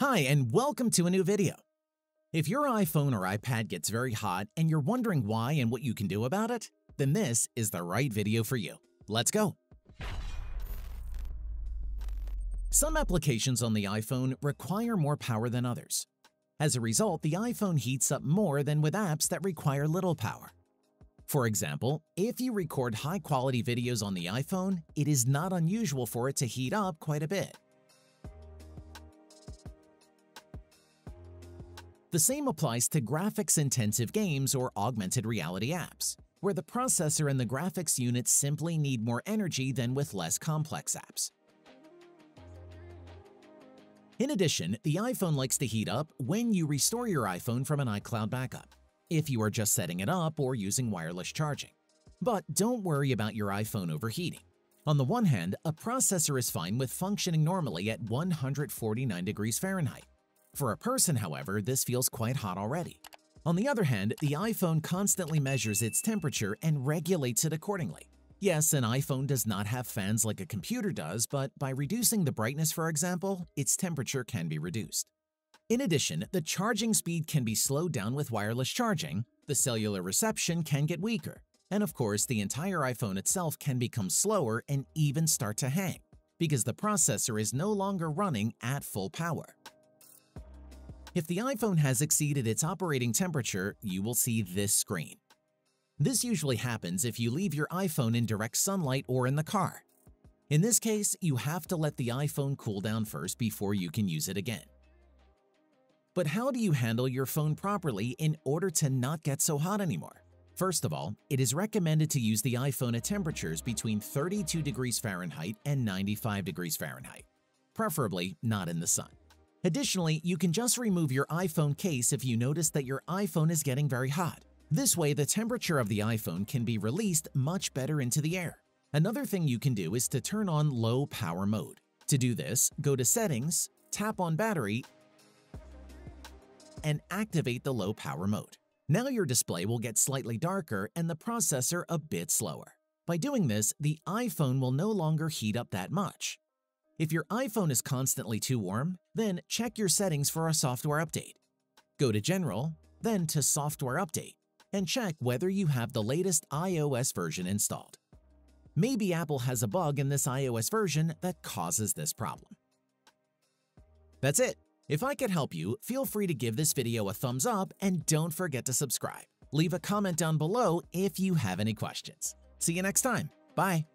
Hi, and welcome to a new video. If your iPhone or iPad gets very hot and you're wondering why and what you can do about it, then this is the right video for you. Let's go. Some applications on the iPhone require more power than others. As a result, the iPhone heats up more than with apps that require little power. For example, if you record high-quality videos on the iPhone, it is not unusual for it to heat up quite a bit. The same applies to graphics-intensive games or augmented reality apps, where the processor and the graphics unit simply need more energy than with less complex apps. In addition, the iPhone likes to heat up when you restore your iPhone from an iCloud backup, if you are just setting it up or using wireless charging. But don't worry about your iPhone overheating. On the one hand, a processor is fine with functioning normally at 149 degrees Fahrenheit. For a person, however, this feels quite hot already. On the other hand, the iPhone constantly measures its temperature and regulates it accordingly. Yes, an iPhone does not have fans like a computer does, but by reducing the brightness, for example, its temperature can be reduced. In addition, the charging speed can be slowed down with wireless charging, the cellular reception can get weaker, and of course, the entire iPhone itself can become slower and even start to hang, because the processor is no longer running at full power. If the iPhone has exceeded its operating temperature, you will see this screen. This usually happens if you leave your iPhone in direct sunlight or in the car. In this case, you have to let the iPhone cool down first before you can use it again. But how do you handle your phone properly in order to not get so hot anymore? First of all, it is recommended to use the iPhone at temperatures between 32 degrees Fahrenheit and 95 degrees Fahrenheit, preferably not in the sun. Additionally, you can just remove your iPhone case if you notice that your iPhone is getting very hot. This way, the temperature of the iPhone can be released much better into the air. Another thing you can do is to turn on low power mode. To do this, go to Settings, tap on Battery, and activate the low power mode. Now your display will get slightly darker and the processor a bit slower. By doing this, the iPhone will no longer heat up that much. If your iPhone is constantly too warm, then check your settings for a software update. Go to General, then to Software Update, and check whether you have the latest iOS version installed. Maybe Apple has a bug in this iOS version that causes this problem. That's it. If I could help you, feel free to give this video a thumbs up and don't forget to subscribe. Leave a comment down below if you have any questions. See you next time. Bye.